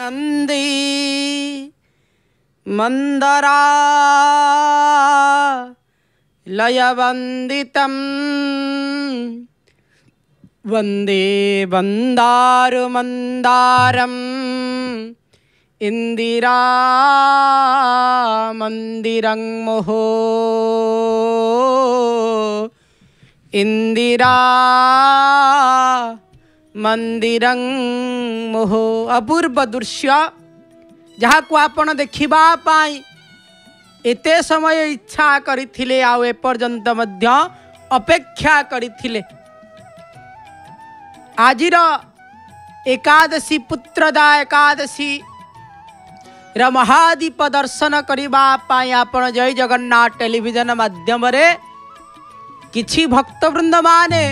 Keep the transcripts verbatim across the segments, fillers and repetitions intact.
नंदी मंदरा लयवंदितम वंदे बंदारु मंदारम इंदिरा मंदिरं मुहो इंदिरा मंदिरं मुहो। अपूर्व दृश्य जहाँ को आपण देखिबा पाई एते समय इच्छा करिथिले आउ एपर्यंत मध्य अपेक्षा करिथिले। आजिर एकादशी पुत्रदा एकादशी र महादीप दर्शन करने पाई आपण जय जगन्नाथ टेलीविजन माध्यम रे किछि भक्तवृंद माने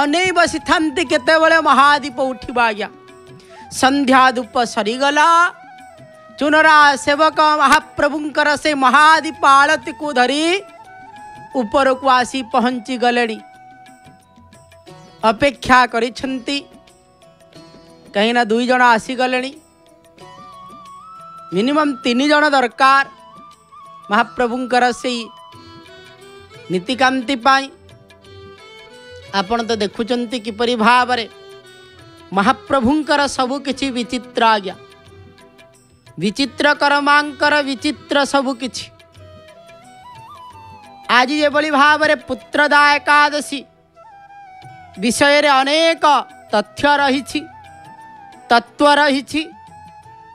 अने बसी थांती केतेबेले महादीप उठिबा गया। संध्या धूप सरीगला चुनरा सेवक महाप्रभुंकर से महादीप आलती को धरी ऊपर को आसी पहुंची गलेणी। अपेक्षा करिछंती कहीं ना दुई जन आसी गलेणी, मिनिमम तीन जन दरकार महाप्रभुंकर से नीतिकांति पाई। आपण तो देखुचंती किपरि भावरे महाप्रभुंकर सबु किछि विचित्र आज्ञा विचित्र कर्मांकर विचित्र सबु किछि। आज ये बलि भावरे पुत्रदा एकादशी विषय रे अनेक तथ्य रहिछि तत्व रहिछि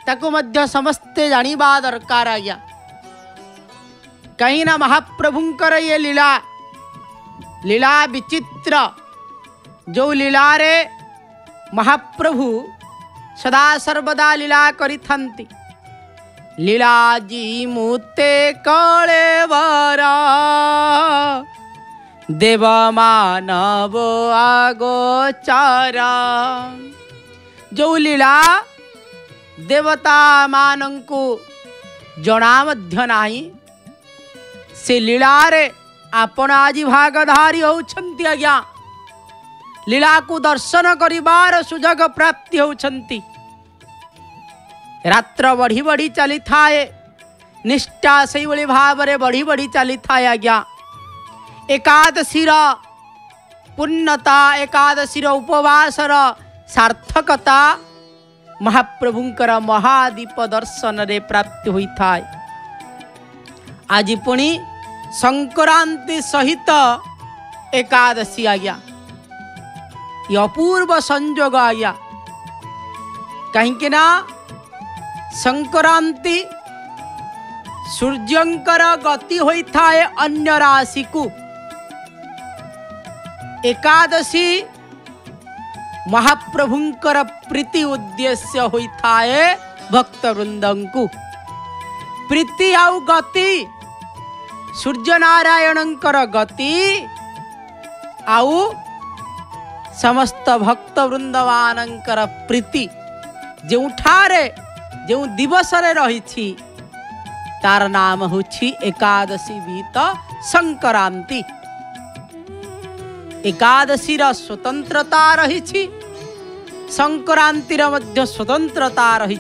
ताकु मध्य समस्ते जानिबा दरकार आज्ञा। कहीं ना महाप्रभुंकर ये लीला लीला विचित्र जो लीला रे महाप्रभु सदा सर्वदा लीला करी थांती। लीला जी मूते कलेवर देव मानव आगोचर जो लीला देवता मानंकु जना मध्य नाही से लीला रे आपण आज भागधारी होउछंती आज्ञा। लीला को दर्शन करिवार सुजग प्राप्ति होउछंती। रात्र बढ़ी बढ़ी चली थाए निष्ठा से भाव रे बढ़ी बढ़ी चली थाए आज्ञा। एकादशी रा पुण्यता एकादशी रा उपवास रा सार्थकता महाप्रभुंकर महादीप दर्शन रे प्राप्ति होई थाए। आज पुणी संक्रांति सहित एकादशी आ गया। यह अपूर्व संयोग आ गया कहीं ना संक्रांति सूर्यंकर गति होई थाए अन्य राशि को। एकादशी महाप्रभुंकर प्रीति उद्देश्य होई थाए भक्तवृंदंकु प्रीति आउ गति सूर्य नारायणंकर गति आउ समस्त भक्तवृंदवानंकर प्रीति जो ठारे जो दिवस रे रही तार नाम होछि एकादशी बीत संक्रांति। एकादशी रा स्वतंत्रता रही संक्रांति रा मध्य स्वतंत्रता रही।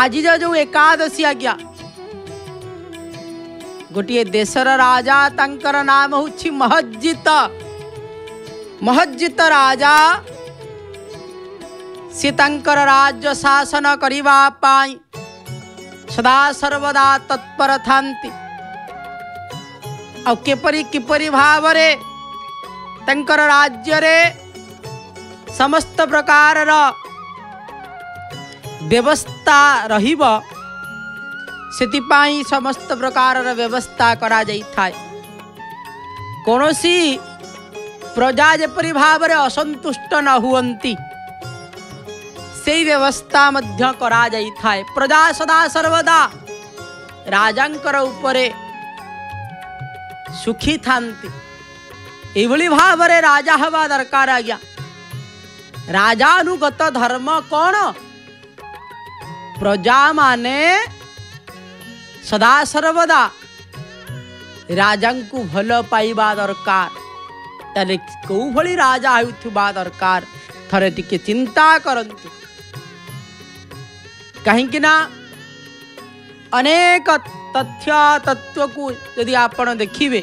आज जो एकादशी आज्ञा गोटे देशर राजा तांकर नाम होछि महज्जित। महज्जित राजा से तांकर राज्य शासन करिवा पाई सदा सर्वदा तत्पर थांती। आ केपरी किपरी भावरे तांकर राज्य रे समस्त प्रकार रा व्यवस्था रहिबा सेतिपाई समस्त प्रकार व्यवस्था करा जाई थाए। कोनोसी प्रजा जेपरी भाव असंतुष्ट न हुअंती से व्यवस्था मध्य करा जाई थाए। प्रजा सदा सर्वदा राजांकर उपरे सुखी थांती एवली भाव राजा हवा दरकार आ गया। राजानुगत धर्म कौन प्रजा माने सदा सर्वदा राजांकु भल पाइबा दरकार ताले कौ भली राजा होउथुबा दरकार थरे टिके चिंता करंतु। कहीं ना अनेक तथ्य तत्व को यदि आप देखिए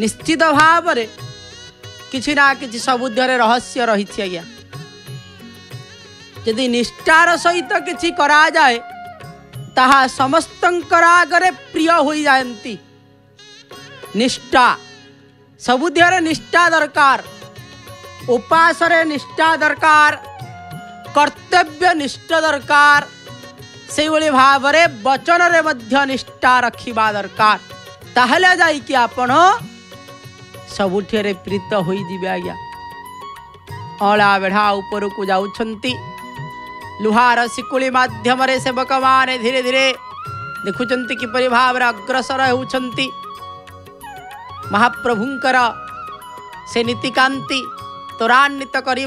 निश्चित भाव में किसी ना कि सबुद्धर रहस्य रही आज्ञा यदि निष्ठार सहित किसी करा जाए ताहा समस्त आगे प्रिय हो जाती निष्ठा सबुद्धर निष्ठा दरकार उपास निष्ठा दरकार कर्तव्य निष्ठ दरकार से भाव में वचन रे मध्य निष्ठा रखा दरकार ताहले जाई कि आपण सबुठे प्रीत हो आज्ञा अला बेढ़ा ऊपर को जाउछंती लुहार सिकुली माध्यम रे सेवक माने धीरे धीरे देखुचंती किपरि भाव रे अग्रसर होउछंती महाप्रभुंकर से नीतिकांति त्वरान्वित करने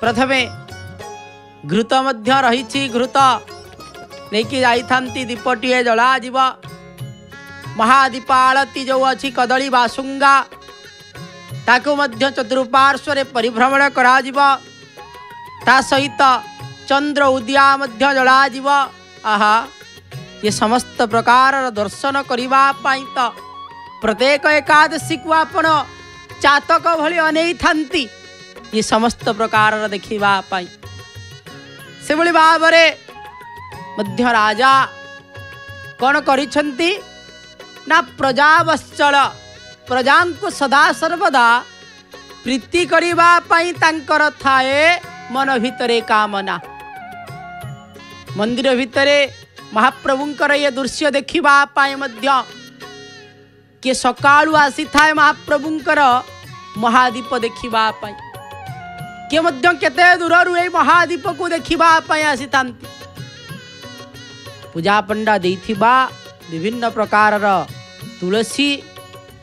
प्रथमे घृत मध्य रही घृत लेकिन जाती दीपटे जलाजीव महादीप आलती जो अच्छी कदली बासुंगा ताकू मध्य चतुर्पार्श्वर परिभ्रमण करा सहित चंद्र उदिया मध्य जलाजीव आहा ये समस्त प्रकार दर्शन करने तो प्रत्येक एकादशी को आपण चातक भली अनेई थांती ये समस्त प्रकार देखा से भाव में मध्य राजा कौन करिछंती ना प्रजावत्सल प्रजा को सदा सर्वदा प्रीति करबा पई तांकर थाए मन भितरे कामना मंदिर भितरे महाप्रभुंकर ये दृश्य देखा मध्य के सकाळु आसी थाए महाप्रभुंकर महादीप देखा के मध्य केते दूर रु महादीप को देखा आसी था पूजा पंडा दे विभिन्न प्रकार तुलसी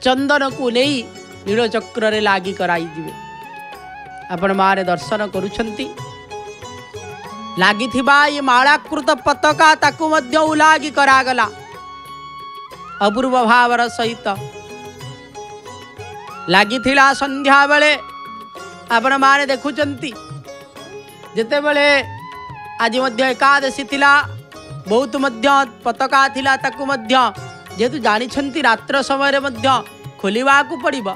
चंदन को नहीं नीलचक्र रे लागी कराई जीवे आपण माने दर्शन करुछंती लागी थिबा ये मालाकृत पताका ताकू मध्य उलागी करागला अपूर्व भावर सहित लागी थिला संध्या बेले आपण माने देखुचंती जते बेले आज मध्य एकादशी थिला बहुत मध्य पताका थिला ताकू मध्य जेतु जानिछंती रात्र समय रे मध्य खोलिवा को पड़िबा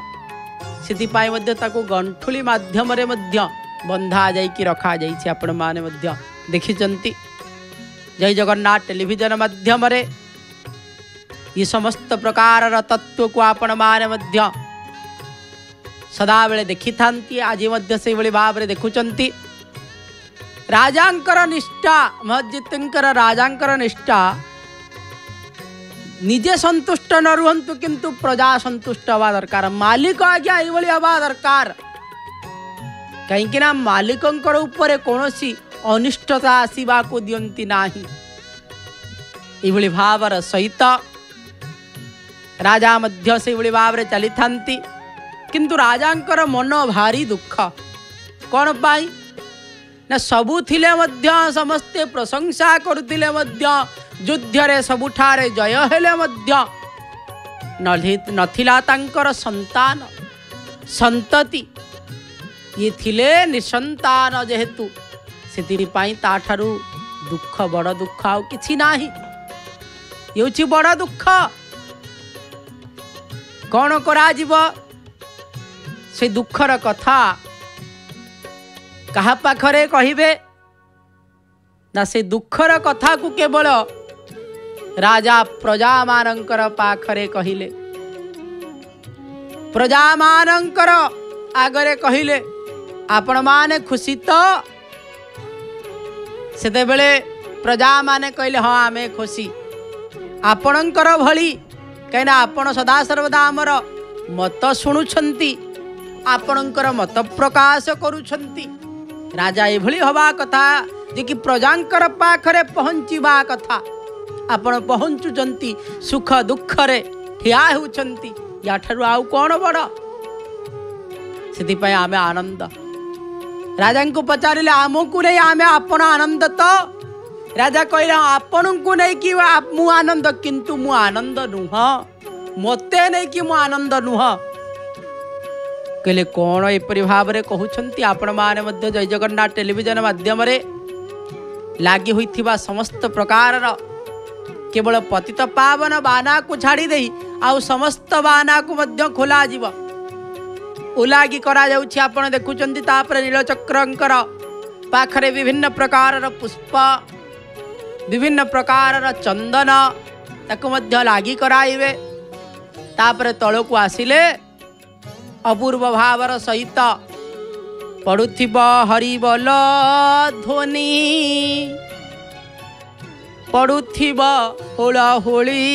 सेति पाई मध्य ताकू गंठुली माध्यम रे मध्य बंधा जाई कि रखा जाई छी आपण माने मध्य देखिचंती जय जगन्नाथ टेलीविजन माध्यम रे ये समस्त प्रकार रा तत्व को आपण माने मध्य सदा बेले देखि थांती आज मध्य से भली भाव रे देखुचंती राजांकर निष्ठा महजितंकर राजांकर निष्ठा निजे संतुष्ट न रुहंतु किंतु प्रजा संतुष्ट हवा दरकार मालिक आज्ञा एवली हवा दरकार कहीं ना मालिकंकर ऊपर कौन सी अनिष्टता आसवा को दियंती नाही एवली भावर सहित राजा मध्य से भली भाव रे चली थांती किंतु राजांकर मन भारी दुख कौन पाई ना सबु थिले मध्य समस्ते प्रशंसा करुथिले मध्य युद्धरे सबुठारे जय हेले मध्य नथिला तांकर संतान संतति ये थिले निसंतान जेहेतु सेति पाई ताठारु दुख बड़ दुख आ किछि नाही ये होछि बड़ दुख कौन करा जीव से दुखर कथा कहा पाखरे कहिबे ना से दुखर कथा को केवल राजा प्रजा मानंकर पाखरे कहिले प्रजा मानंकर आगरे कहिले आपण माने खुशी तो सेते बेले प्रजा माने कहले हाँ आमे खुशी आपणकर भली कहीं आपण सदा सर्वदा आमर मत शुणुछंती आपणकर मत प्रकाश करुछंती राजा एभली हवा कथा जे कि प्रजांकर पाखरे पहुँचवा कथा आपण पहुँचुचंती सुख दुख रे ठिया होउचंती या ठारू आउ कोन बड़ सेति पय आमे आनंद राजा को पचारिले आमकू नहीं आमे आपण आनंद तो राजा कहला आपण को नहीं कि मु आनंद किंतु मु आनंद नुह मते नहीं कि मु आनंद नुह कहले कौन एपरी भाव में कहते आपण मैंने जय जगन्नाथ टेलीविजन मध्यम लगी होता समस्त प्रकार केवल पतित पावन बाना को छाड़ी दे आ समस्त बाना को मध्य खोला जीव उलागी करा आपण देखुचंती नीलचक्रंकर पाखरे विभिन्न प्रकार पुष्प विभिन्न प्रकार चंदन ताकू मध्य लागी कराइबे तापर तल को आसिले अपूर्व भावर सहित पड़ुथिब हरिबोल ध्वनि पड़ुथिब हुलाहुली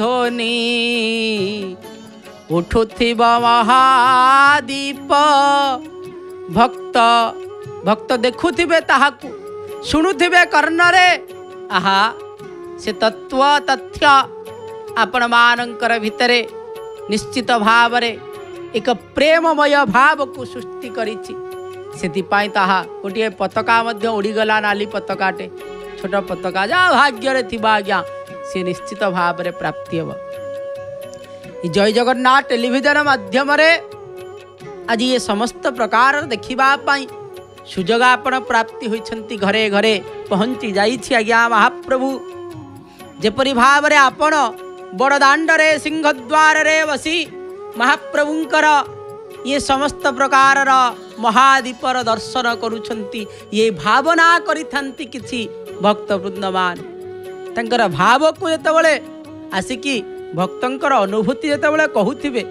ध्वनि उठुथिब महादीप भक्त भक्त देखुथिबे ताहाकु शुणुथिबे कर्णरे आहा से तत्व तथ्य आपण मानकर भितरे निश्चित भाव रे एक प्रेममय भाव को सृष्टि करिछि सेतिपाई ताहा गोटे पताका मध्य उड़ीगला नाली पताकाटे छोट पताका जा भाग्य रे थिबा आज्ञा से निश्चित भाव रे प्राप्ति हेब। जय जगन्नाथ टेलीविजन माध्यम रे आज ये समस्त प्रकार देखिबा पाई सुजोग आपण प्राप्ति होइछंती घरे घरे पहुंची जाइछि आज्ञा महाप्रभु जेपरी भाव रे आपण बड़दाण्ड रे सिंहद्वार रे बसी महाप्रभुंकर ये समस्त प्रकार महादीपर दर्शन करुछंती ये भावना करिथंती किछि भक्त वृंदमान तंकर भाव को जेतबेले आसिकी भक्तंकर अनुभूति जेतबेले कहूथिबे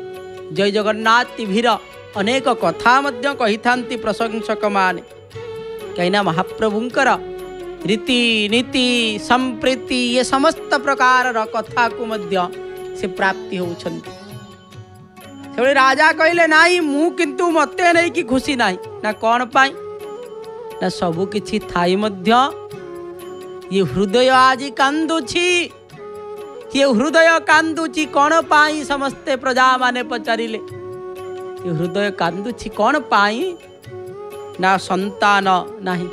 जय जगन्नाथ टीवी रो अनेक कथा मध्य कहिथंती प्रशंसक माने कहिना महाप्रभुंकर रीति नीति संप्रीति ये समस्त प्रकार कथा को मध्य से प्राप्ति होउछंती। से राजा कहले नाई मु किंतु मते नहीं कि खुशी ना ना कौन पाई ना सबु किछि थाई मध्य ये हृदय आज कांदुछि ये हृदय कांदुछि कौन पाई समस्ते प्रजा माने पचारिले ये हृदय कांदुछि कौन पाई ना संतान नाही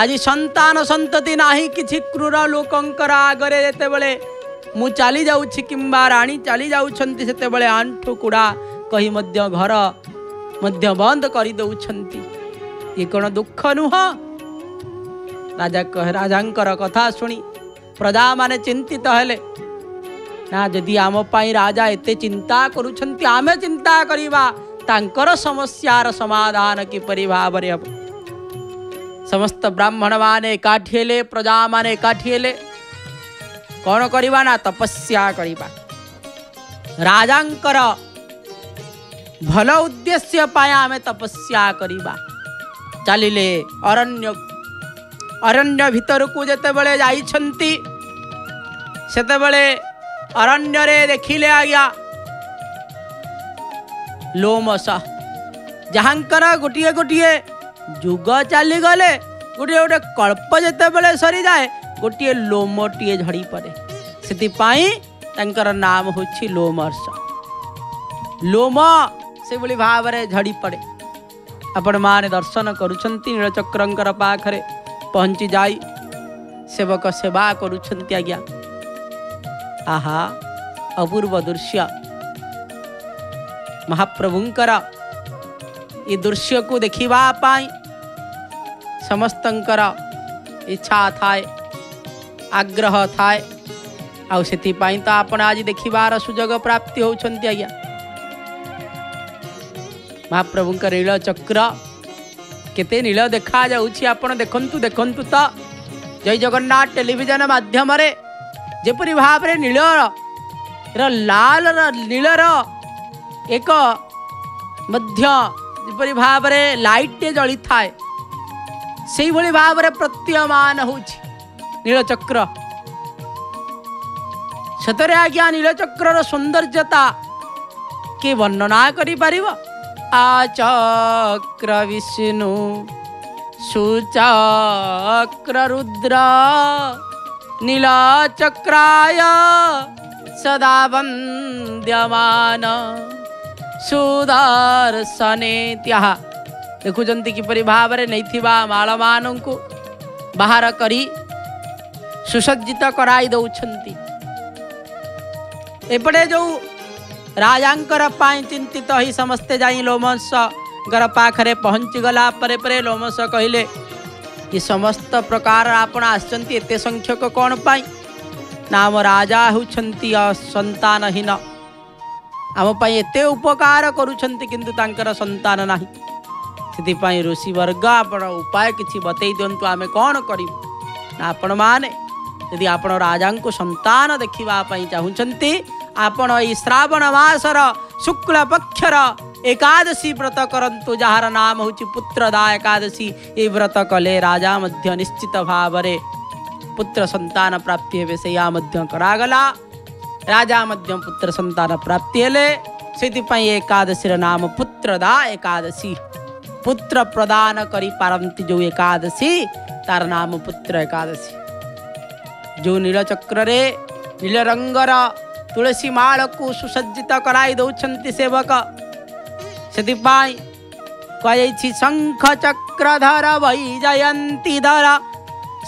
आज संतान संतति नाही किछि क्रूर लोकंकर आगरे जेते बेले मु चली जाऊँगी किंबा राणी चली जाऊँगी सेते बेले आंठू कूड़ा कही मध्य घर मध्य बंद कर दौरान ये कौन दुख नुह राजा कह राजांकर कथा शुणी प्रजा माने चिंतित हेले ना जदि आम पाई राजा एते चिंता करुछंती आमे चिंता करिवा तांकर समस्यार समाधान किपरि भावरे हम समस्त ब्राह्मण माने एकाठी हेले प्रजा माने एकाठी हेले कौन करिवा ना तपस्या करिवा राजांकर भल उद्देश्य पाए आमे तपस्या करिवा चलिले अरण्य अरण्य भीतर को जेते बेले जाइछंती सेते बेले अरण्य रे देखिले आज्ञा लोमसा जहाँकर गोटे गोटे जुग चली गले गोटे गोटे कल्प जेते बेले सरी जाए गोटे लोमटीए झड़ी पड़े से नाम हो लोमर्ष लोम से भाव में झड़ी पड़े आपण माने दर्शन करीलचक्र पाखरे पहुंची जाई सेवक सेवा करुंट आज्ञा आहा अपूर्व दृश्य महाप्रभुंकर ये दृश्य को देखिबा पाई समस्तंकर इच्छा थाए आग्रह थाए आउ सेथिपाई तो आपण आज देखिबार सुजोग प्राप्ति होउछंती आज्ञा महाप्रभुंकर नील चक्र केते नील देखा जाउछि आपण देखंतु देखंतु त जय जगन्नाथ टेलीविजन माध्यम रे जेपरि भाव रे नील र लाल र नील र एक मध्य जेपरि भाव रे लाइट जली थाए सेहि भली भाव रे प्रत्यमान होउछि नीलचक्र सतरे आज्ञा नीलचक्र सौंदर्यता के वर्णना करि परिबो आचक्र विष्णु सुचक्र रुद्र नीलचक्राय सदा वंद्यमान सुदर्शनेत्या देखुचंती किपरि भाव रे नैथिबा मालमानंकु बाहर करी सुसज्जित कराई दौरान एपटे जो राजांकर पाई चिंतित ही समस्ते जाई लोमस घर पाखरे पहुँची गला परे परे लोमस कहले ये समस्त प्रकार आपण आसचंती एते संख्यक कौन पाई नाम राजा होछंती संतानहीन आम पाई एते उपकार करूछंती किंतु तांकर संतान नाही सेथिपाई ऋषि वर्ग आपण उपाय किछि बतई दियंतु आमे कौन करिवु आपण माने यदि आपण राजा को संतान देखिबा पाई चाहुछंती आपण ई श्रावण मासर शुक्ल पक्षर एकादशी व्रत करंतु जहार नाम होची पुत्रदा एकादशी। ये व्रत कले राजा मध्य निश्चित भाव रे पुत्र संतान प्राप्ति हे से या मध्य करागला राजा मध्य पुत्र संतान प्राप्ति हेले सेथिपाई एकादशीर नाम पुत्रदा एकादशी। पुत्र प्रदान करी पारंती जो एकादशी तार नाम पुत्र एकादशी। जो नीलचक्र रे नील रंगर तुलसी माल को सुसज्जित कराई दौरान सेवक सेथिपाई कहि शंख चक्रधर वैजयंती धर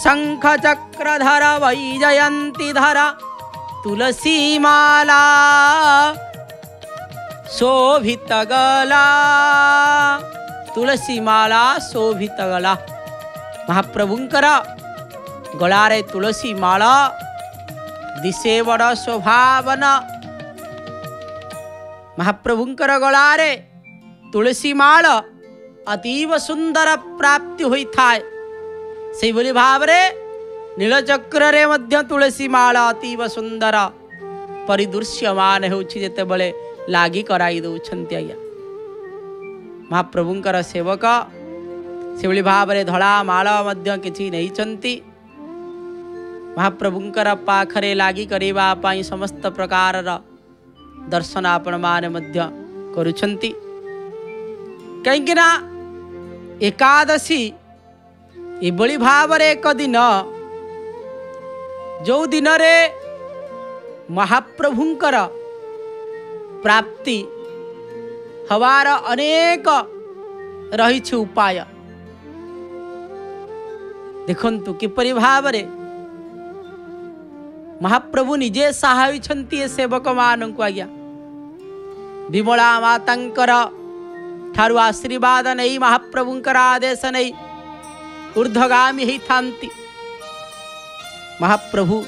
शंख चक्रधर वैजयंती धर तुलसी माला शोभित गला तुलसी माला शोभित गला। महाप्रभुंकर गलारे तुलसी माला दिशे बड़ शोभावन। महाप्रभुंकर गलारे तुलसी माल अतीव सुंदर प्राप्ति होई थाए से बोली भावरे नीलचक्र रे मध्य तुलसी माल अतीव सुंदर परिदृश्यमान होछि जेते बले लागी कराई दउछंती आज्ञा। महाप्रभुंकर सेवक से बोली भावरे धड़ा माल मध्य किछि नहिचंती। महाप्रभुंकर पाखरे लागी करिबा पाई समस्त प्रकार दर्शन आपण माने मध्य करुछंती। कहीं ना एकादशी ये भाव एक दिन जो दिन रे महाप्रभुंकर प्राप्ति हवार अनेक रही छु उपाय देखंतु किपरि भाव रे महाप्रभु निजे सहाय छंती सेवक मान को आज्ञा। विमला मातांकर ठारू आशीर्वाद नहीं महाप्रभुंकर आदेश नहीं ऊर्धगामी ही थांती महाप्रभु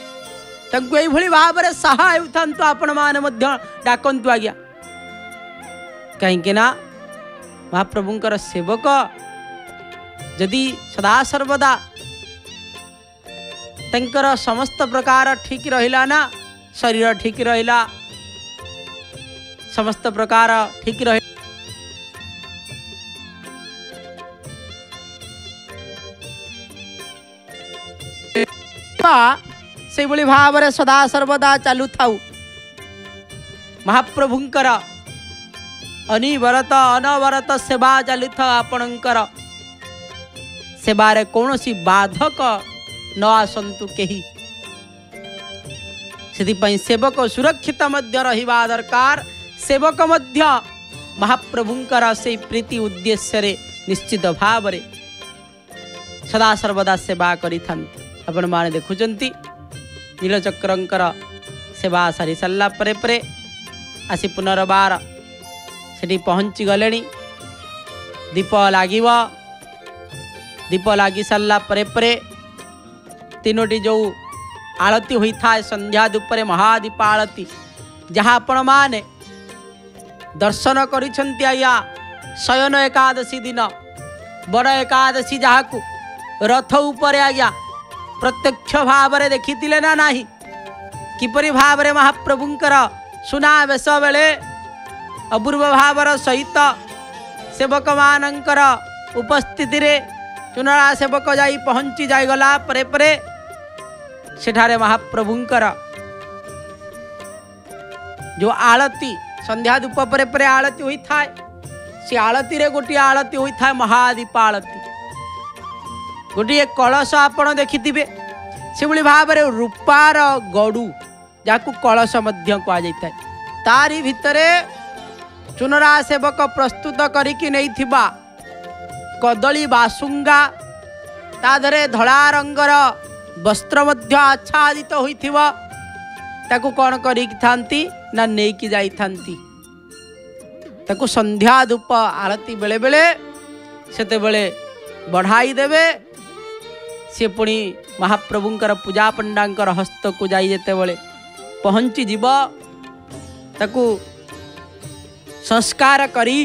तक ये भाव में सहाय होता आपण माने मध्य डाकंतु आज्ञा। कहीं ना महाप्रभुंकर सेवक जदि सदा सर्वदा तंकर समस्त प्रकार ठीक रहिला ना शरीर ठीक रहिला समस्त प्रकार ठीक रह से भाव रे सदा सर्वदा चालू थाउ महाप्रभुंकर अनिवरत अनवरत सेवा चालू था आपणकर सेवारे कौनसी बाधक न आसंतु केही सेथिपाई सेवक सुरक्षित मध्य रहिबा दरकार। सेवक मध्य महाप्रभुंकर से प्रीति उद्देश्य रे निश्चित भाव रे सदा सर्वदा सेवा करिथांती। आपण माने देखुचंती नीलचक्रंकर सेवा सारी सल्ला परे परे आसी पुनर्बार सेठी पहुँची गलेणी। दीप लागिव दीप लागी सल्ला परे परे तीनोटी जो आलती होई थाए संध्या दुपरे महादीप आलती जहाँ आपण माने दर्शन करिसंती आया शयन एकादशी दिन बड़ एकादशी जहाँ को रथ ऊपर आया प्रत्यक्ष भाव रे देखी थिले ना नाही किपरि भाव रे महाप्रभुंकर सुनावेश बेले अपूर्व भावर सहित सेवक मानंकर उपस्थिति रे चुनरा सेवक जाई पहुंची जाई गला परे परे सेठारे महाप्रभुंकर जो आलती संध्या धूप परे परे आलती होई थाए से आलती रे गोटी आलती होई थाए महादीप आलती गोटे कलश आपण देखि थिबे से भली भाव रे रूपार गड़ू जाकु कलश मध्य कहा जाए तारी भितरे चुनरा सेवक प्रस्तुत करिकि नै थिबा कदली बासुंगा ताधरे धड़ा रंगर वस्त्र मध्य आच्छादित होई थिबा ताकु कोन करिक थांती ना नेकी जाई थांती। ताकु संध्या धूप आरती बेले बेले सेते बेले बढ़ाई देवे। सी पुणी महाप्रभुंकर पूजा पंडांकर हस्त को जाई जेते बेले पहुँची जीव ताकु संस्कार करी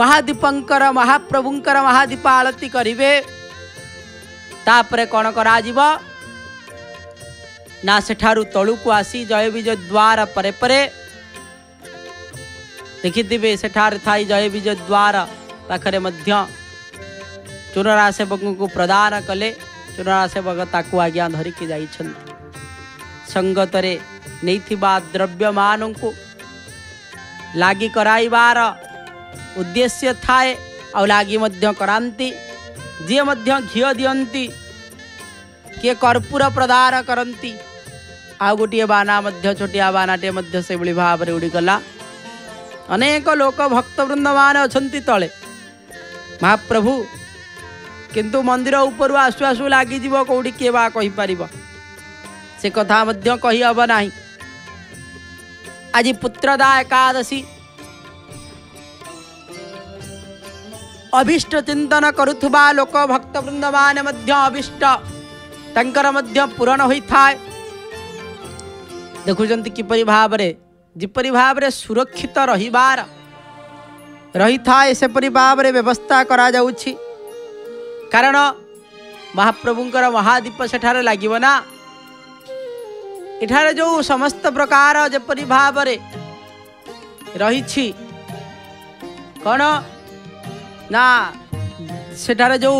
महादीपंकर महाप्रभुंकर महादीप आरती करिवे। तापरे कौन करा जीवा ना सेठारू तलुक आसी जय बीज द्वार परे परे देखिदेवे सेठार थाई जय बीज द्वार पाखरे मध्य चुनरा सेवक को प्रदान कले। चुनरा सेवक ताकू आज्ञा धरिकी जाई छंद संगत रे नैथिबा द्रव्य मान को लागी कराइबार उद्देश्य थाए और लागी मध्य करांती जी मध्य घी दियंती किए कर्पूर प्रदान करती आ गोटे बाना मध्य छोटिया बानाटे मध्य से भाव में उड़ीगला। अनेक लोक भक्तवृंद मान अच्छा तले महाप्रभु किंतु मंदिर ऊपर आसु आसु लगिज कौटी किए बा कहीपर से कथा मध्य कही अब ना। आज पुत्रदा एकादशी अभिष्ट चिंतन करुवा लोक भक्तवृंद मान अभिष्ट तंकर मध्य पूरण होता है। देखुं किपरि भाव रे जिपरि भाव रे सुरक्षित रहिबार रही था सेपरि भाव रे व्यवस्था करा जाउछि। कारण महाप्रभुंकर महादीप सेठारे लागिबना। एठारे जो समस्त प्रकार जेपरि भाव रे रहिछि कोन ना सेठारे जो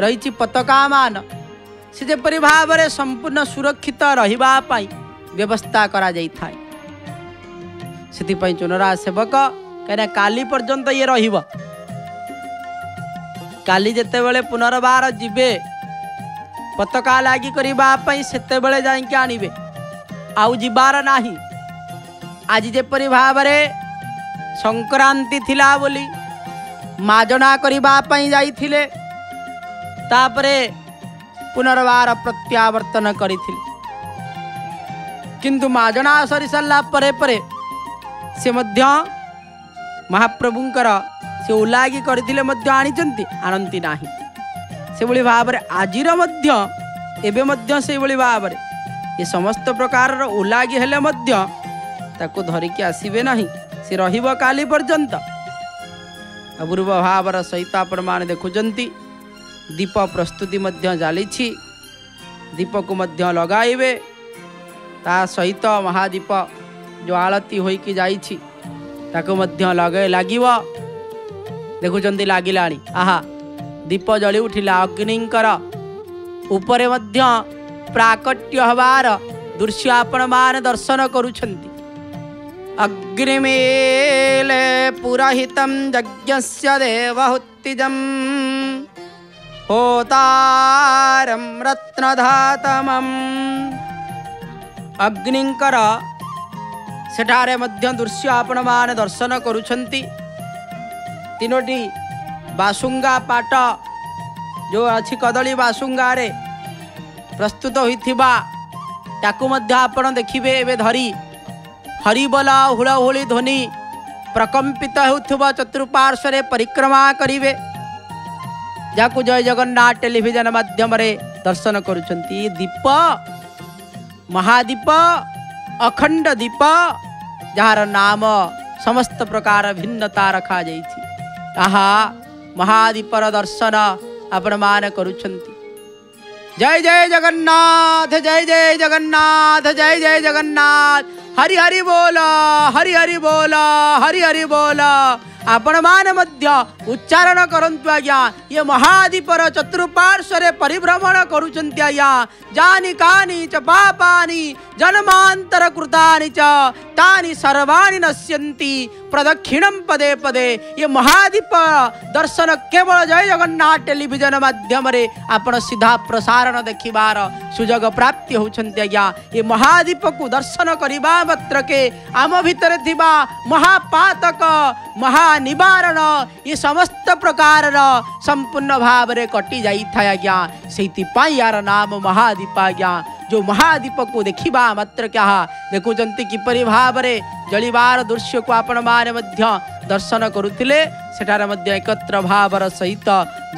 रहिछि पताका मान से जेपरि भाव रे संपूर्ण सुरक्षित रहिबा पाई व्यवस्था करा जाई थाय। सेति पाई चुनरा सेवक कहना काली पर्यंत ये रहिबा। काली जेते बेले पुनर्बार जीवे पताका लागी करिबा पाई सेते बेले जाई के आनिबे आउ जीवार नाही। आज जेपरि भाव रे संक्रांति थिला बोली माजना करिबा पाई जाई थिले तापरे पुनर्वार प्रत्यावर्तन करी थिले। किंतु माजना सरी सल्ला परे परे से मध्य महाप्रभुंकर से उलागी करी मध्य आनिचंती आनंती नाही। से भली भाव रे आजिर मध्य एबे मध्य से भली भाव रे ये समस्त प्रकार उलागी हेले मध्य ताको धरिकी आसीबे नाही। से रहिबो काली पर्यंत। अपूर्व भावर सहित आपण माने देखुचंती दीप प्रस्तुति मध्य जालिछि। दीप को मध्य लगाइबे ता सहित महादीप जो आलती होइकी जाइछि ताको मध्य लगे लागिबो। देखुचंती लागिलाणी आहा दीप जली उठिला। अग्निंकर उपरे मध्य प्राकट्य हवार दृश्य आपण मान दर्शन करूछंती। अग्निमेले पुरोहितं यज्ञस्य देवहुतिजम् होतारं रत्नधातमं अग्निंकर सेठारे मध्य दृश्य आपण मान दर्शन करूछंती। तीनोटी बासुंगा पाट जो अच्छी कदली बासुंगा रे प्रस्तुत होइथिबा ताकू मध्य आपण देखिबे। एबे धरी हरिबला हुलाहुली ध्वनि प्रकंपित होउथिबा चतुर्पार्श्व रे परिक्रमा करिवे। जाकू जय जगन्नाथ टेलीविजन माध्यम रे दर्शन करूछंती। दीप महादीप अखंड दीप जार नाम समस्त प्रकार भिन्नता रखा जाई छी। आहा महादीपर दर्शन आपण मान करूछंती। जय जय जगन्नाथ जय जय जगन्नाथ जय जय जगन्नाथ हरि हरि बोल हरि हरि बोल हरि हरि बोल आपण मान मध्य उच्चारण करंतु आज्ञा। ये महादीपर चतुर्पार्श्व रे परिभ्रमण करूचंती आज्ञा। जानी कानी च पापानी जन्मांतर कृतानि च तानि सर्वाणि नश्यन्ति प्रदक्षिणं पदे पदे। ये महादीप दर्शन केवल जय जगन्नाथ टेलीविजन माध्यम रे आपण सीधा प्रसारण देखिबार सुजोग प्राप्ति होउचंती आज्ञा। ये महादीप को दर्शन करिबा मात्र के आम भितर थिबा महापातक महा निवारण ये समस्त प्रकार संपूर्ण भाव रे कटि जाई था आज्ञा। सेति पाई यार नाम महादीप आज्ञा। जो महादीपक देखिबा मात्र क्या देखुचंती किपरि भावरे जलिवार दृश्य को आपण माने मध्य दर्शन करुतिले सेठारे मध्य एकत्र भावर सहित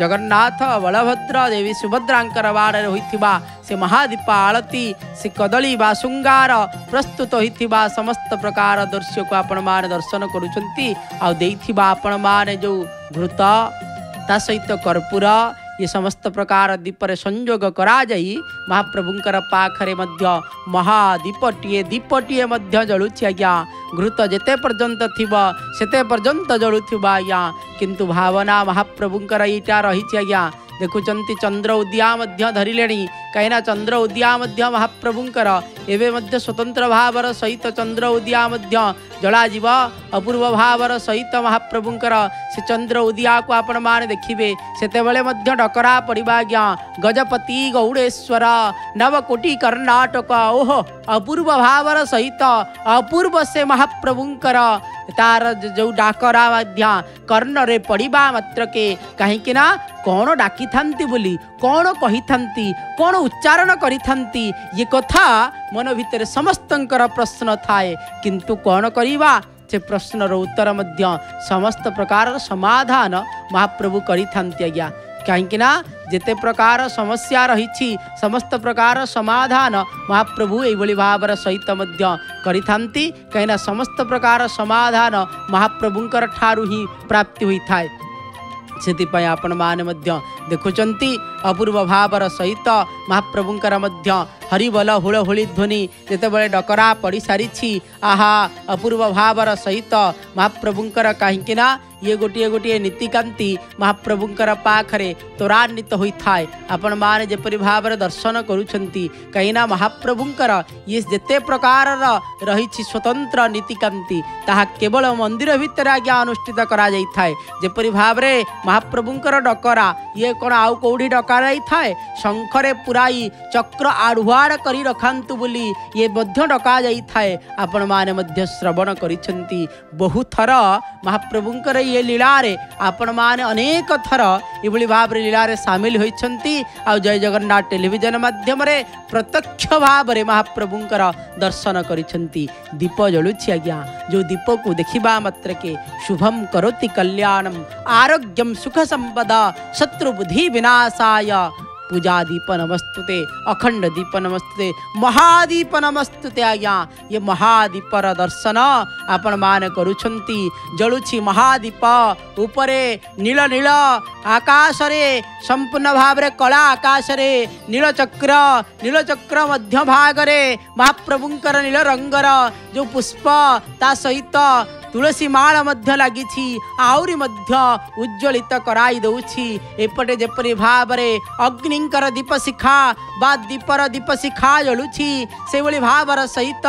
जगन्नाथ बलभद्र देवी सुभद्रांकर बाड़े होइथिबा से महादीप आलती से कदली बा श्रृंगार प्रस्तुत होइथिबा समस्त प्रकार दृश्य को आपण माने दर्शन करुचंती आ देइथिबा आपण माने जो घृत ता सहित कर्पूर ये समस्त प्रकार दीपरे संयोग करा जाई महाप्रभुंकर पाखरे मध्य महादीपटीए दीपटीए मध्य जलुछि आज्ञा घृत जेते पर्यंत थिबा सेते पर्यंत जलुथिबा आज्ञा किंतु भावना महाप्रभुंकर ईटा रहिछि आज्ञा देखुचंती चंद्र उद्या मध्य धरिलेणी कहीं चंद्र उद्या मध्य महाप्रभुंकर एवे मध्य स्वतंत्र भावर सहित चंद्र उद्या मध्य जलाजीव अपूर्व भावर सहित महाप्रभुंकर से चंद्र उद्या को आपण माने देखिबे सेतेबेले मध्य डकरा पड़िबा आज्ञा गजपति गौड़ेश्वर नवकोटी कर्णाटक ओह अपूर्व भावर सहित अपूर्व से महाप्रभुंकर तार जो डाकरा मध्य कर्ण रे पड़िबा मात्र के कहीं ना कौन डाकी थांती बोली कौन कही थांती कौन उच्चारण करी थांती ये कथा मन भितर समस्तंकर प्रश्न थाए किंतु कौन करिबा से प्रश्नर उत्तर मध्य समस्त प्रकार समाधान महाप्रभु करी थांती आज्ञा कहीं ना जिते प्रकार समस्या रही समस्त प्रकार समाधान महाप्रभु ये भावर सहित मध्य करी थांती कहीं समस्त प्रकार समाधान महाप्रभुंकर ठारू ही प्राप्ति होई थाए से आपण माने मध्य देखुचंती अपूर्व भावर सहित महाप्रभुंकर मध्य हरिबल हुलहुली ध्वनि जितेबले डकरा पड़ी सारी आहा अपूर्व भावर सहित महाप्रभुंकर कहीं ना ये गोटे गोटे नीतिकांति महाप्रभुंकर पाखरे त्वरान्वित होई थाए आपण माने जेपरि भावरे दर्शन करूछंती कहीं ना महाप्रभुंकर ये जेते प्रकार रही स्वतंत्र नीतिकांति ताहा केवल मंदिर भितर आज्ञा अनुष्ठित करा जाई थाए जेपरि भावरे महाप्रभुंकर डकरा ये कौन आउ कौड़ी डकराई थाए शंखरे पुराई चक्र आड़ुआड़ करी रखांतु बोली ये मध्य डका जाई थाए आपण माने मध्य श्रवण करिछंती बहु थर महाप्रभुंकर ये लीलारे आपण माने अनेक थर ये भाव लीलारे सामिल होइछंती आ जय जगन्नाथ टेलीविजन माध्यम रे प्रत्यक्ष भाव रे महाप्रभुंकर दर्शन करिछंती दीप जलुछि आज्ञा जो दीप को देखिबा मात्र के शुभम करोति कल्याणम आरोग्यम सुख संपदा शत्रु बुद्धि विनाशाय पूजा दीप नमस्तुते अखंड दीप नमस्तुते महादीप नमस्तुते आज्ञा ये महादीपर दर्शन आपण मान करुछंती जलुछि महादीप उपरे नील नील आकाश रे संपूर्ण भाव रे कला आकाश रे नील चक्र नील चक्र मध्य भाग रे महाप्रभुंकर नील रंगर जो पुष्प ता सहित तुलसी माला मध्य लागिछि आउरी मध्य उज्ज्वलित कराई दउछि एपटे जेपरि भाव रे अग्निंकर दीप शिखा बा दीपर दीप शिखा जलुछि से भली भावर सहित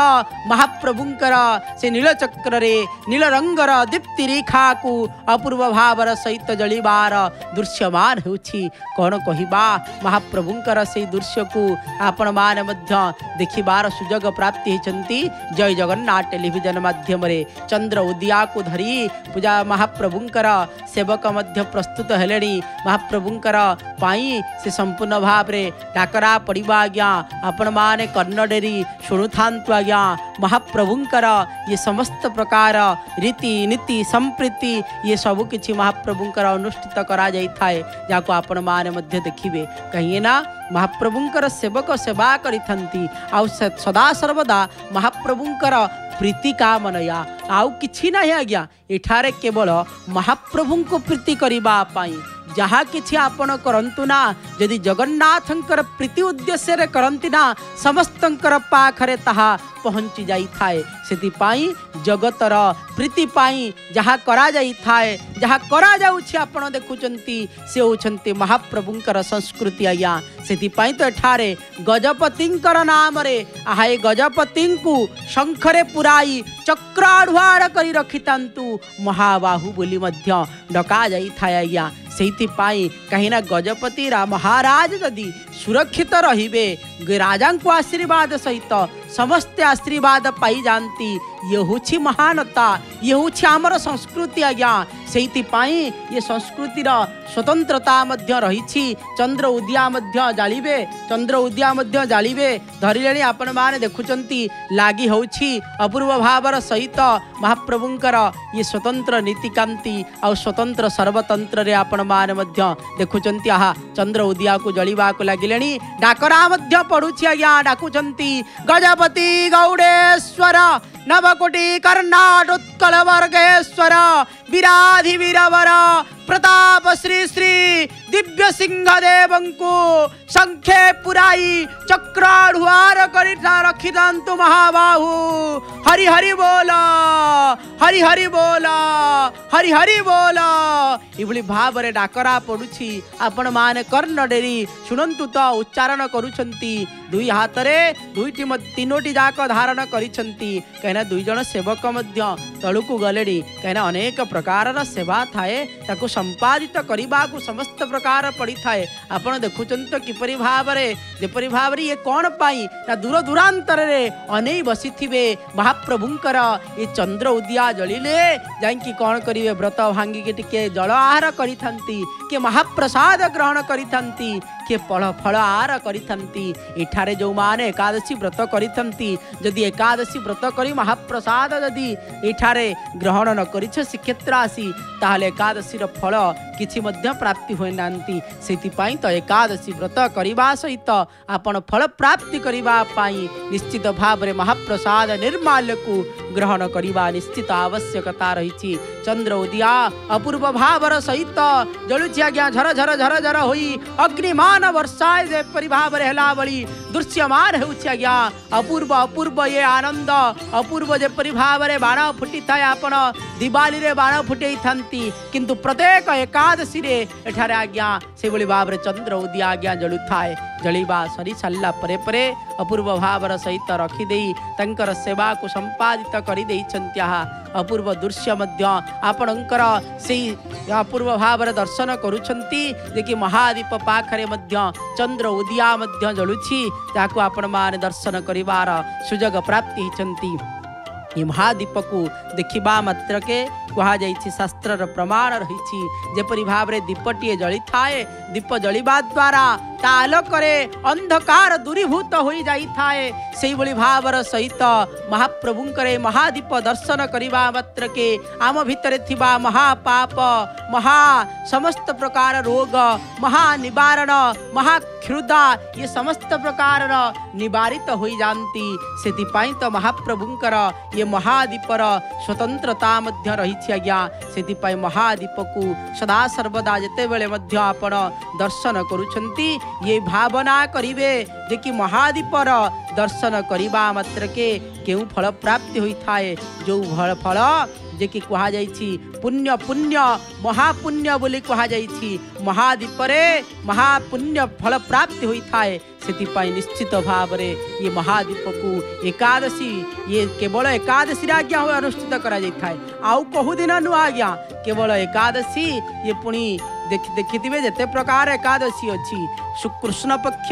महाप्रभुंकर से नील चक्र रे नील रंगर दीप्ति रेखा को अपूर्व भावर सहित जलिबार दृश्यमान होछि कौन कहिबा महाप्रभुंकर से दृश्य को आपण मान मध्य देखिबार सुजोग प्राप्ति हेचंती जय जगन्नाथ टेलीविजन माध्यम रे चंद्र उदिया को धरी पूजा महाप्रभुंकर सेवक मध्य प्रस्तुत हेलेणी महाप्रभुंकर पाई से संपूर्ण भाव रे डाकरा पड़िबा आज्ञा आपण माने कर्ण डेरी शुणुथांतु आज्ञा महाप्रभुंकर ये समस्त प्रकार रीति नीति संप्रीति ये सब किछि महाप्रभुंकर अनुष्ठित करा जाई थाए जाको आपण माने मध्य देखिबे कहिए ना महाप्रभुंकर सेवक सेवा करिथंती आ सदा सर्वदा महाप्रभुंकर प्रीति कामनया आउ किछि नाही आज्ञा एठारे केवल महाप्रभु को प्रीति करिबा पाई जहाँ किछि आपण करंतु ना यदि जगन्नाथंकर प्रीति उद्देश्य रे करंती ना समस्तंकर पाखरे ताहा पहुंची जाई थाए सेति पाई जगतर प्रीति पाई जहाँ करा जाई थाए जहाँ करा जाउछि आपण देखुचंती से होचंती महाप्रभुंकर संस्कृति आज्ञा सेति पाई तो एठारे गजपतिंकर नाम रे आहाय गजपतिंकु शंखरे पुराई चक्र आढ़ुआड़ करी रखितांतु महाबाहु बोली मध्य डका जाई थाए आज्ञा सेइथिपाई कहीं ना गजपति रा महाराज यदि सुरक्षित रहिबे राजा को आशीर्वाद सहित समस्त आशीर्वाद पाई जानती ये हूँ महानता ये हूँ आमर संस्कृति आज्ञा से ये संस्कृतिर स्वतंत्रता रही चंद्र उदिया जालिबे चंद्र उदिया जालिबे धरले आपण मैंने देखुंट लगी अपूर्व भावर सहित महाप्रभुंकर ये स्वतंत्र नीतिकांति आ स्वतंत्र सर्वतंत्र रे आपण मैंने देखुंट आहा चंद्र उदिया को जलिवा को लगे डाकरा पड़ुछि आज्ञा डाकुंती गजपति गौड़ेश्वर नवकोटि कर्णाट उत्कल वर्गेश्वर विराधि वीरवर प्रताप श्री श्री दिव्य सिंह देवंकु संखे पुराई चक्राढ़ुआर रखिदान्तु महाबाहु हरि हरि बोल हरि हरि बोल हरि हरि बोल ये भाव रे डाकरा पड़ुछि आपण माने कर्ण डेरी सुनंतु तो उच्चारण करुछंती दुई हाथ रे दुईटी तीनोटी जाक धारण करिछंती कहना दुई जन सेवक मध्य तळुकु गलेडी कहना अनेक प्रकार रा सेवा थाए ताकु संपादित करिबा को समस्त प्रकार पड़ी थाए आपण देखुचंत किपरि भाव रे जेपरि भाव रे ये कोन पाई ना दूर दूरांतर रे अनेई बसिथिबे महाप्रभुंकर ये चंद्र उदिया जलिले जांकी कोन करिवे व्रत भांगी के टिके जल आहार करि थांती के महाप्रसाद ग्रहण करि थांती के फल फल आहार करि थांती इठारे जो माने एकादशी व्रत करि थांती जदि एकादशी व्रत करी महाप्रसाद जदि इठारे ग्रहण न करिछ श्रीक्षेत्र आसी ताहले एकादशीर फल किछि मध्य प्राप्ति होय नांती सेतिपाई तो एकादशी व्रत करबा सहित आपण फल प्राप्ति करबा पाई निश्चित भाव रे महाप्रसाद निर्माल्य को ग्रहण करबा निश्चित आवश्यकता रही। चंद्र उदिया अपूर्व भावर सहित जलुछि आज्ञा झर झर झर झर होई अग्निमान वर्षाए जे परिभाव रहला बली दृश्यमान होछि आज्ञा अपूर्व अपूर्व ये आनंद अपूर्व जे परिभाव रे बाण फुटी थाए आपण दिवाली रे बाण फुटई थांती किंतु प्रत्येक एकादशी रे एठारे आज्ञा से बोली भाव रे चंद्र उदिया आज्ञा जलु थाए जलिबा सरी सल्ला परे परे अपूर्व भावर सहित रखी देई तंकर सेवा को संपादित करी देई छंत्याहा अपूर्व दृश्य मध्य आपणकर से अपूर्व भाव दर्शन करुछंती जे कि महादीप पाखरे मध्य चंद्र उदिया मध्य जलुछि ताकू आपण मान दर्शन करिवार सुजग प्राप्ति छंती। ये महादीप को देखिबा मात्र के कहा जाइछि शास्त्रर प्रमाण रही जेपरि भाव रे दीपटीए जली थाए दीप जलिबा द्वारा तालोक रे अंधकार दूरीभूत हो जाई थाए सेहि भली भावर सहित महाप्रभुंकरे महादीप दर्शन करिबा मात्र के आम भितरे थिबा महापाप महा समस्त प्रकार रोग महा निवारण महा क्षुदा ये समस्त प्रकार निवारित हो जाती सेतिपाई तो महाप्रभुंकर ये महादीपर स्वतंत्रता मध्य रही आज्ञा से महादीप को सदा सर्वदा जिते बेले मध्य आपण दर्शन करुछंती ये भावना करिवे जे कि महादीपर दर्शन करिबा मात्र के केउ फल प्राप्ति होई थाए जो फल फल जे कि कहा जाइछि पुण्य पुण्य महापुण्य बोली कहा जाइछि महादीपरे महापुण्य फल प्राप्ति होई थाए सेतिपाई निश्चित भाव रे ये महादीप को एकादशी ये केवल एकादशी आज्ञा हो अनुष्ठित करा जाई थाए आउ कहू दिन नु आज्ञा केवल एकादशी ये पुणी देखि देखिथिबे जते प्रकार एकादशी अछि कृष्ण पक्ष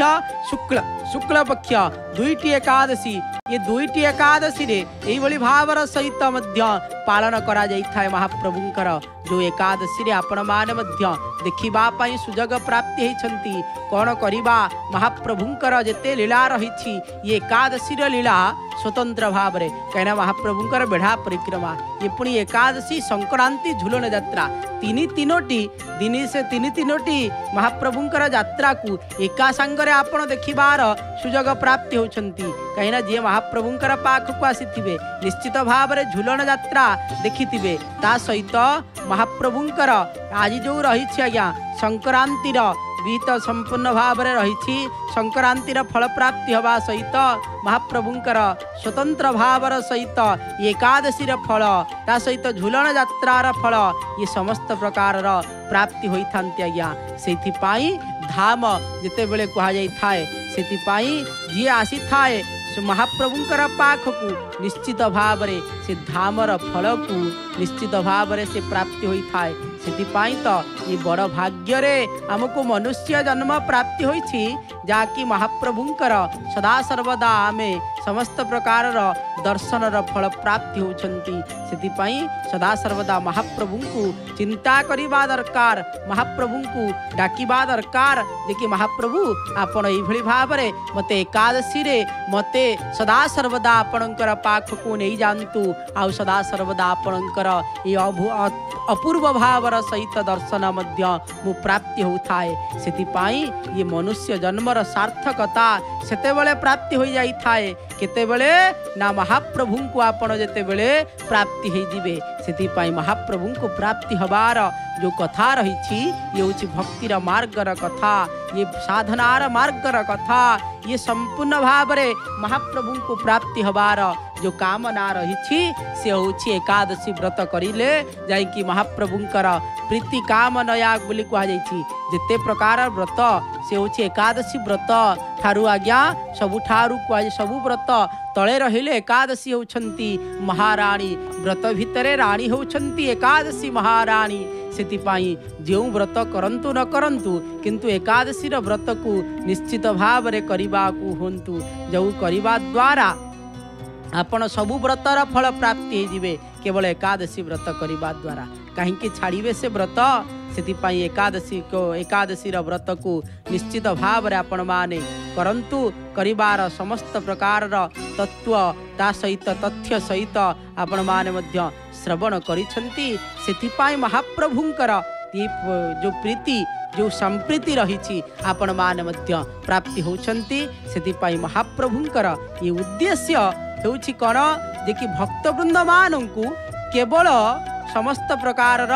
शुक्ल शुक्ल पक्ष दुईटी एकादशी ये दुईटी एकादशी रे एभली भावर सहित मध्य पालन करा जाई थाए महाप्रभुंकर जो एकादशी रे आपण माने मध्य देखिबा पाई सुजग प्राप्ति हेछंती कोन करिबा महाप्रभुंकर जते लीला रहिछि ये एकादशी रे लीला स्वतंत्र भाव रे कहना महाप्रभुंकर बेढ़ा परिक्रमा ये पुणी एकादशी संक्रांति झूलन यात्रा तीनी तीनोटी दिन से तीन तीनोटी महाप्रभुंकर यात्रा को एका संगरे आपण देखिबार सुजग प्राप्ति होचंती कहिना जे महाप्रभुंकर पाख को आसीथिबे निश्चित भाव रे झूलन यात्रा देखिथिबे ता सहित महाप्रभुंकर आज जो रहिछि आज्ञा संक्रांतिर गीत संपूर्ण भाव रे रहिछि संक्रांतिर फल प्राप्ति हवा सहित महाप्रभुंकर स्वतंत्र भावर सहित एकादशीर फल ता सहित झूलन यात्रार फल ये समस्त प्रकार प्राप्ति होई थांती आज्ञा सेथिपाई धाम जिते बेले कहा जाई थाए सेथिपाई जी आसी थाए महाप्रभुंकर पाख को निश्चित भाव रे से धामर फल को निश्चित भाव रे से प्राप्ति होई थाए सेथिपाई तो ये बड़ भाग्य रे हमको मनुष्य जन्म प्राप्ति होई छी जाकी महाप्रभुंकर सदा सर्वदा आमे समस्त प्रकार दर्शन फल प्राप्ति होती सदा सर्वदा महाप्रभु को चिंता करवा दरकार, महाप्रभु को डाकिबा दरकार जे कि महाप्रभु आपण ये भाव में मत एकादशी रे मते सदा सर्वदा आपणकर पाख को नहीं जानतु आ सदा सर्वदा आपणकर ये अपूर्व भावर सहित दर्शन मु प्राप्ति होता है। सेतिपाई ये मनुष्य जन्मर सार्थकता सेते बले प्राप्ति हो जाई थाए केते बले ना महाप्रभु को आपण जेते बले प्राप्ति हो जीवे। सेतिपाई महाप्रभु को प्राप्ति हबार जो कथा रही छी ये होची भक्तिर मार्गर कथा, ये साधनार मार्गर कथा, ये संपूर्ण भाव रे महाप्रभु को प्राप्ति हबार जो कामना रही छी से होची एकादशी व्रत करिले जाई कि महाप्रभुंकर प्रीति कामनाया बोली कहा जाई छी। जिते प्रकार व्रत से होची एकादशी व्रत थारू आज्ञा सबु ठारू कहे सबु व्रत तले रहिले एकादशी होछंती महारानी, व्रत भितरे रानी होछंती एकादशी महारानी। सेतिपाई जो व्रत करंतु न करंतु किंतु एकादशीर व्रत को निश्चित भाव रे करिबा को होंतु जो करिबा द्वारा आपण सबु व्रतर फल प्राप्ति होजीवे केवल एकादशी व्रत करिबा द्वारा। कहीं छाड़े से व्रत सेतिपाई एकादशी को एकादशीर व्रत को निश्चित भाव रे आपण माने करंतु करिबार समस्त प्रकार तत्व ता सहित तथ्य सहित आपण माने मध्य श्रवण करिछंती। सेतिपाई महाप्रभुंकर जो प्रीति जो संप्रीति रही आपण माने मध्य प्राप्ति होछंती। सेतिपाई महाप्रभुंकर ये उद्देश्य होछि कोन जे कि भक्तवृंद मानंकु केवल समस्त प्रकार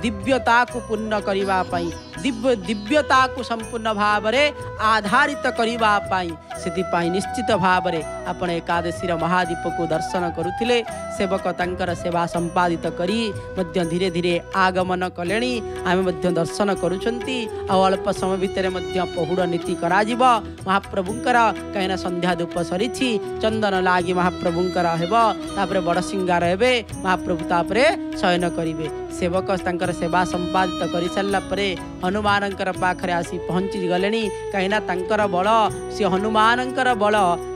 दिव्यता को पूर्ण करने पाई दिव्य दिव्यता को संपूर्ण भाव रे आधारित करने पाई। सेतिपाई निश्चित भाव रे आपण एकादशीर महादीप को दर्शन करुथिले, सेवक तांकर सेवा संपादित करी मध्य धीरे धीरे आगमन कलेणी आमे मध्य दर्शन करुछंती। अल्प समय भितर मध्य पहुड़ नीति कराजिब महाप्रभुंकर कहीं संध्या धूप सरीछि चंदन लागी महाप्रभुंकर हेब तापरे बड़ सिंगार हेबे महाप्रभु तापरे शयन करिवे। सेवक तांकर सेवा संपादित करि सल्ला परे हनुमान पाखे आसी पहुँची गले कहीं बल सी हनुमान बल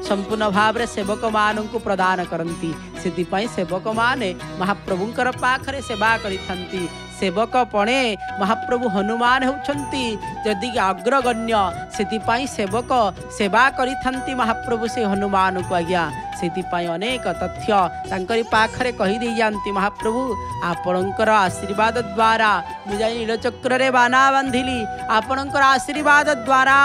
संपूर्ण भाव में सेवक मान को प्रदान करती। से सेवक माने महाप्रभुंकर पाखरे सेवा करी सेवक पणे महाप्रभु हनुमान होती जदि अग्रगण्य। से सेवक सेवा करी महाप्रभु से हनुमान को आज्ञा सेतिपाई अनेक तथ्य तांकरी पाखरे कही दी जानती महाप्रभु आपणकर आशीर्वाद द्वारा मुझे नीलचक्र रे बाना बांधिली, आपणकर आशीर्वाद द्वारा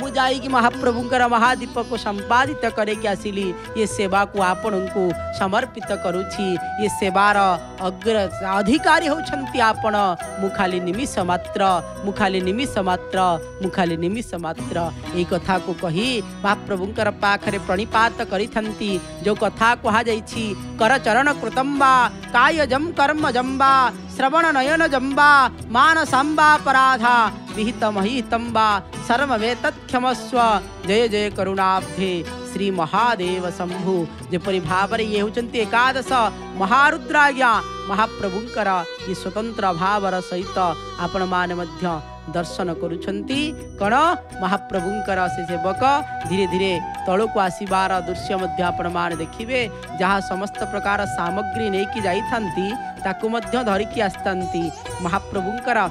मु जाई महाप्रभुंकर महादीप को संपादित करे कि आसिली। ये सेवा को आपणंकु समर्पित करुछि, ये सेवार अग्र अधिकारी होछंती आपण। मुखाली निमिष मात्र मुखाली निमिष मात्र मुखाली निमिष मात्र ए कथा को कही महाप्रभुंकर पाखरे प्रणिपात करिथंती। जो कथा कहा जाइछि कर चरण कृतंबा काय जम कर्म जम्बा श्रवण नयन जम्बा मान सांबा पराधा विहित महितंबा सर्वमेतत् क्षमस्व जय जय करुणाब्धे श्री महादेव शंभु। जेपरि भाव रे ये होचंती एकादश महारुद्राज्ञा महाप्रभुंकर ये स्वतंत्र भावर सहित आपण मान मध्य दर्शन करुछंती। कण महाप्रभुंकर से सेवक धीरे धीरे तल को आसबार दृश्य मध्य आपण मान देखिबे जहाँ समस्त प्रकार सामग्री नहीं कि जाइथांती ताकु मध्य धरिकी आसतांती। महाप्रभुंकर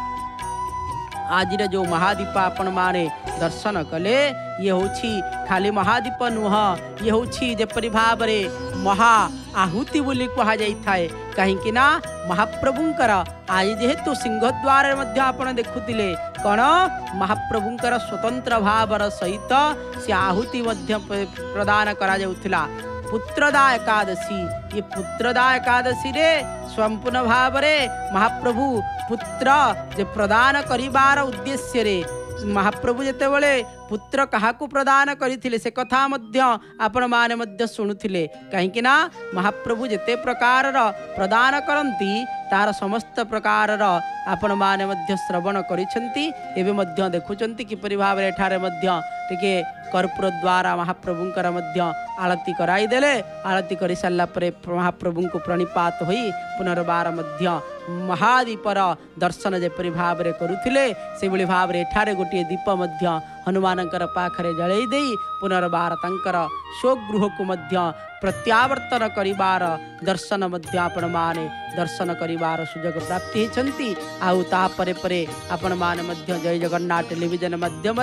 आज जो महादीप आपण माने दर्शन कले ये होछि खाली महादीप नुह, ये होछि जेपरि भाव रे महा आहुति बोली कहा जाई थाए। कहीं महाप्रभुंकर आज जेहेतु सिंहद्वार आपण देखुले कण महाप्रभुंकर स्वतंत्र भावर सहित से आहुति प्रदान करा जाउथिला। पुत्रदा एकादशी ये पुत्रदा एकादशी रे संपूर्ण भाव रे महाप्रभु पुत्र जे प्रदान करिवार उद्देश्य रे महाप्रभु जेते बले पुत्र काहाकु प्रदान करिथिले से कथा मध्य आपण माने मध्य सुणुथिले। कहीं महाप्रभु जेते प्रकार प्रदान करती तार समस्त प्रकार आपण माने मध्य श्रवण करिछंती। एबे मध्य देखुछंती किपरि भाव रे ठारे मध्य टिके कर्पूर द्वारा महाप्रभुंकर मध्य आलती कराई देले। आलती कर सारा महाप्रभु को प्रणिपात होई पुनर्बार मध्य महादीपर दर्शन जेपरी भाव रे करुथिले से भली भाव रे एठारे गोटे दीप मध्य हनुमानकर पाखरे जलई देई पुनर्बार तंकर स्वगृह को मध्य प्रत्यावर्तन करिवार दर्शन मध्य आपण माने दर्शन करिवार सुजोग प्राप्ति होती। आउ तापरे परे आपण माने मध्य जय जगन्नाथ टेलीविजन माध्यम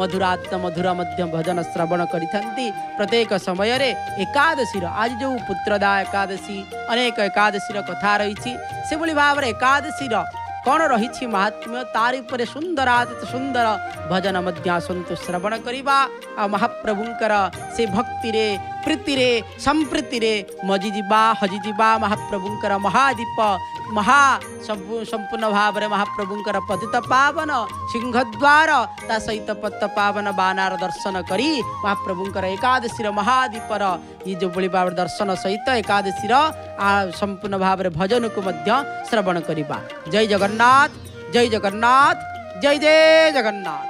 मधुरात्म मधुर मध्य भजन श्रवण करिथंती। प्रत्येक समय रे एकादशी आज जो पुत्रदा एकादशी अनेक एकादशी कथा रही से भली भाव एकादशी कौन रही महात्म्य तारिपर सुंदर आदित सुंदर भजन मध्य आसतु श्रवण करवा। आ महाप्रभुंकर से भक्ति रे प्रीति रे संप्रीति रे मजिजा हजिजा महाप्रभुंकर महादीप महा संपूर्ण भाव रे महाप्रभुंकर पतितपावन सिंहद्वार ता सहित पतितपावन बानार दर्शन करी महाप्रभुंकर एकादशी महादीपर ये जो बड़ी भाव दर्शन सहित एकादशी संपूर्ण भाव रे भजन को मध्य श्रवण करवा। जय जगन्नाथ जय जगन्नाथ जय जय जगन्नाथ।